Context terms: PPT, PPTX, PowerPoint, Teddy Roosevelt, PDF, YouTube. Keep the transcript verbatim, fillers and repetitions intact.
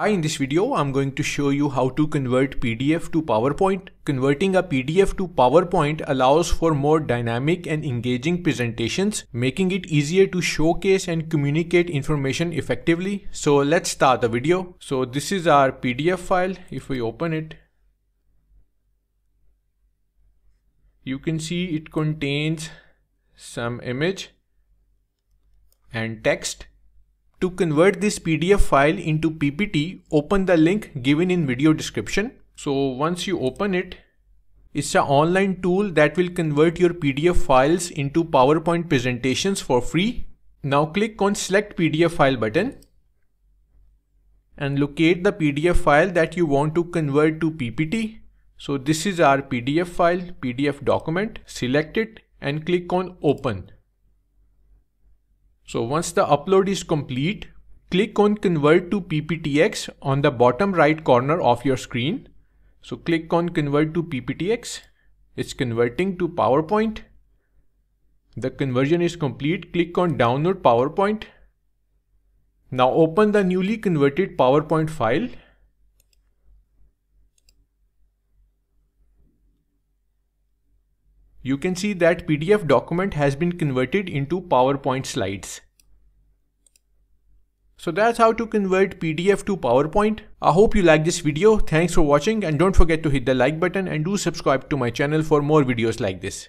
Hi, in this video, I'm going to show you how to convert P D F to PowerPoint. Converting a P D F to PowerPoint allows for more dynamic and engaging presentations, making it easier to showcase and communicate information effectively. So let's start the video. So this is our P D F file. If we open it, you can see it contains some image and text. To convert this P D F file into P P T, open the link given in video description. So once you open it, it's an online tool that will convert your P D F files into PowerPoint presentations for free. Now click on Select P D F File button and locate the P D F file that you want to convert to P P T. So this is our P D F file, P D F document. Select it and click on Open. So once the upload is complete, click on Convert to P P T X on the bottom right corner of your screen. So click on Convert to P P T X. It's converting to PowerPoint. The conversion is complete. Click on Download PowerPoint. Now open the newly converted PowerPoint file. You can see that P D F document has been converted into PowerPoint slides. So that's how to convert P D F to PowerPoint. I hope you like this video. Thanks for watching and don't forget to hit the like button and do subscribe to my channel for more videos like this.